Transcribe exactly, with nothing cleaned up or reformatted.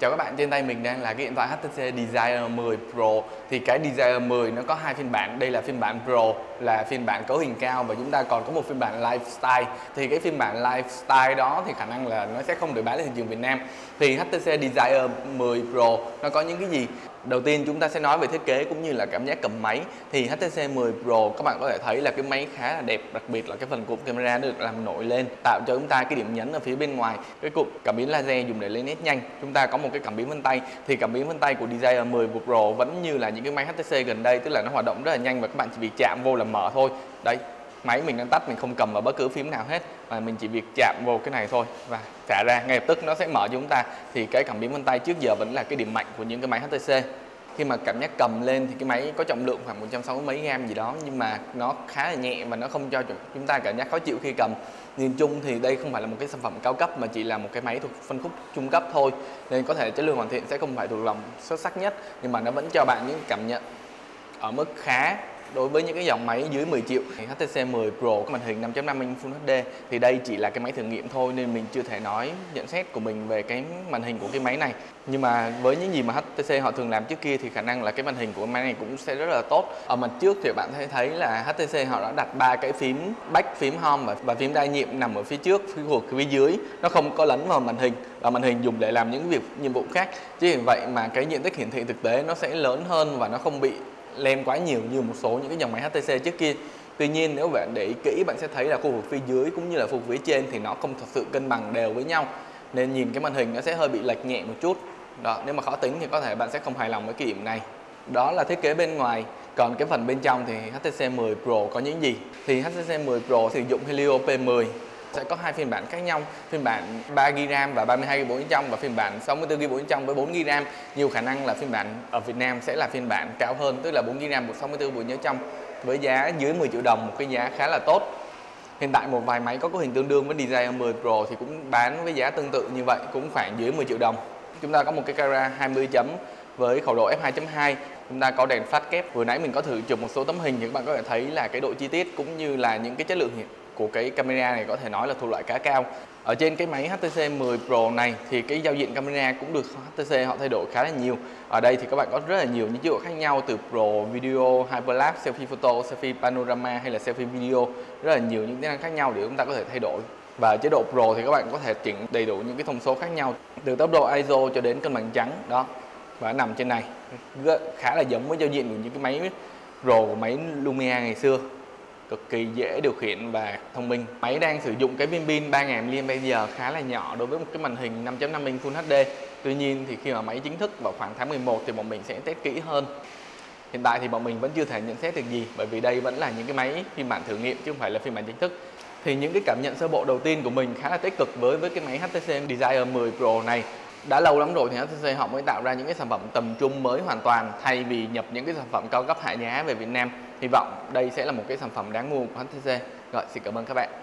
Chào các bạn, trên tay mình đang là cái điện thoại hát tê xê Desire mười Pro. Thì cái Desire mười nó có hai phiên bản, đây là phiên bản Pro là phiên bản cấu hình cao và chúng ta còn có một phiên bản Lifestyle. Thì cái phiên bản Lifestyle đó thì khả năng là nó sẽ không được bán trên thị trường Việt Nam. Thì hát tê xê Desire mười Pro nó có những cái gì? Đầu tiên chúng ta sẽ nói về thiết kế cũng như là cảm giác cầm máy. Thì hát tê xê mười Pro các bạn có thể thấy là cái máy khá là đẹp, đặc biệt là cái phần cụm camera được làm nổi lên, tạo cho chúng ta cái điểm nhấn ở phía bên ngoài. Cái cụm cảm biến laser dùng để lấy nét nhanh. Chúng ta có một cái cảm biến vân tay, thì cảm biến vân tay của Desire mười Pro vẫn như là những cái máy hát tê xê gần đây, tức là nó hoạt động rất là nhanh và các bạn chỉ bị chạm vô là mở thôi. Đấy, máy mình đang tắt, mình không cầm vào bất cứ phím nào hết và mình chỉ việc chạm vô cái này thôi và trả ra ngay lập tức nó sẽ mở cho chúng ta. Thì cái cảm biến vân tay trước giờ vẫn là cái điểm mạnh của những cái máy hát tê xê. Khi mà cảm giác cầm lên thì cái máy có trọng lượng khoảng một trăm sáu mươi mấy gam gì đó, nhưng mà nó khá là nhẹ và nó không cho chúng ta cảm giác khó chịu khi cầm. Nhìn chung thì đây không phải là một cái sản phẩm cao cấp mà chỉ là một cái máy thuộc phân khúc trung cấp thôi, nên có thể chất lượng hoàn thiện sẽ không phải thuộc lòng xuất sắc nhất, nhưng mà nó vẫn cho bạn những cảm nhận ở mức khá. Đối với những cái dòng máy dưới mười triệu, hát tê xê mười Pro có màn hình năm chấm năm inch Full hát đê, thì đây chỉ là cái máy thử nghiệm thôi nên mình chưa thể nói nhận xét của mình về cái màn hình của cái máy này. Nhưng mà với những gì mà hát tê xê họ thường làm trước kia thì khả năng là cái màn hình của cái máy này cũng sẽ rất là tốt. Ở mặt trước thì bạn thấy thấy là hát tê xê họ đã đặt ba cái phím back, phím home và phím đa nhiệm nằm ở phía trước, phía thuộc phía dưới, nó không có lấn vào màn hình và màn hình dùng để làm những việc nhiệm vụ khác. Chính vì vậy mà cái diện tích hiển thị thực tế nó sẽ lớn hơn và nó không bị lem quá nhiều như một số những cái dòng máy hát tê xê trước kia. Tuy nhiên nếu bạn để ý kỹ bạn sẽ thấy là khu vực phía dưới cũng như là khu vực phía trên thì nó không thật sự cân bằng đều với nhau, nên nhìn cái màn hình nó sẽ hơi bị lệch nhẹ một chút. Đó, nếu mà khó tính thì có thể bạn sẽ không hài lòng với cái điểm này. Đó là thiết kế bên ngoài, còn cái phần bên trong thì hát tê xê mười Pro có những gì? Thì hát tê xê mười Pro sử dụng Helio P mười, sẽ có hai phiên bản khác nhau, phiên bản ba gi-ga-bai RAM và ba mươi hai gi-ga-bai trong và phiên bản sáu mươi tư gi-ga-bai trong với bốn gi-ga-bai RAM. Nhiều khả năng là phiên bản ở Việt Nam sẽ là phiên bản cao hơn, tức là bốn gi-ga-bai RAM và sáu mươi tư gi-ga-bai nhớ trong với giá dưới mười triệu đồng, một cái giá khá là tốt. Hiện tại một vài máy có cấu hình tương đương với Desire mười Pro thì cũng bán với giá tương tự như vậy, cũng khoảng dưới mười triệu đồng. Chúng ta có một cái camera hai mươi chấm với khẩu độ f hai chấm hai, chúng ta có đèn flash kép. Vừa nãy mình có thử chụp một số tấm hình thì các bạn có thể thấy là cái độ chi tiết cũng như là những cái chất lượng hiện của cái camera này có thể nói là thuộc loại khá cao. Ở trên cái máy hát tê xê mười Pro này thì cái giao diện camera cũng được hát tê xê họ thay đổi khá là nhiều. Ở đây thì các bạn có rất là nhiều những chế độ khác nhau, từ Pro, Video, Hyperlapse, Selfie Photo, Selfie Panorama hay là Selfie Video. Rất là nhiều những tính năng khác nhau để chúng ta có thể thay đổi. Và ở chế độ Pro thì các bạn có thể chỉnh đầy đủ những cái thông số khác nhau, từ tốc độ i ét ô cho đến cân bằng trắng đó. Và nằm trên này khá là giống với giao diện của những cái máy Pro của máy Lumia ngày xưa, cực kỳ dễ điều khiển và thông minh. Máy đang sử dụng cái viên pin ba nghìn mAh khá là nhỏ đối với một cái màn hình năm chấm năm inch Full hát đê. Tuy nhiên thì khi mà máy chính thức vào khoảng tháng mười một thì bọn mình sẽ test kỹ hơn. Hiện tại thì bọn mình vẫn chưa thể nhận xét được gì, bởi vì đây vẫn là những cái máy phiên bản thử nghiệm chứ không phải là phiên bản chính thức. Thì những cái cảm nhận sơ bộ đầu tiên của mình khá là tích cực với với cái máy hát tê xê Desire mười Pro này. Đã lâu lắm rồi thì hát tê xê họ mới tạo ra những cái sản phẩm tầm trung mới hoàn toàn, thay vì nhập những cái sản phẩm cao cấp hạ giá về Việt Nam. Hy vọng đây sẽ là một cái sản phẩm đáng mua của hát tê xê. Rồi, xin cảm ơn các bạn.